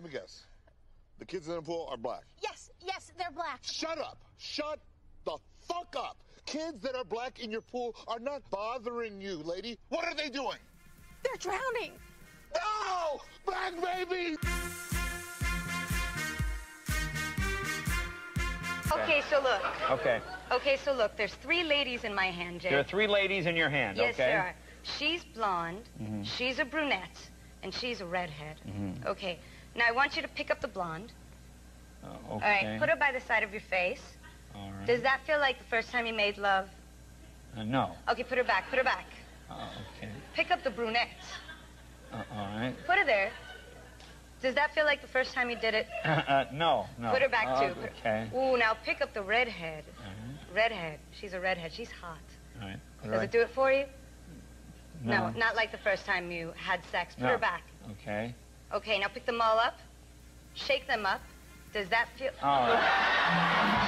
Let me guess. The kids in the pool are black. Yes, they're black. Shut up. Shut the fuck up. Kids that are black in your pool are not bothering you, lady. What are they doing? They're drowning. No! Black baby! Okay, so look. Okay. Okay, so look, there's three ladies in my hand, Jay. There are three ladies in your hand, yes, okay? Yes, there are. She's blonde, mm-hmm. She's a brunette, and she's a redhead. Mm-hmm. Okay, now I want you to pick up the blonde. Okay. All right, put her by the side of your face. All right. Does that feel like the first time you made love? No. Okay, put her back, put her back. Okay. Pick up the brunette. All right. Put her there. Does that feel like the first time you did it? No. Put her back, too. Okay. Ooh, now pick up the redhead. Uh-huh. Redhead. She's a redhead. She's hot. All right. Does it do it for you? No. Not like the first time you had sex. Put her back. Okay. Okay, now pick them all up. Shake them up. Does that feel... All right.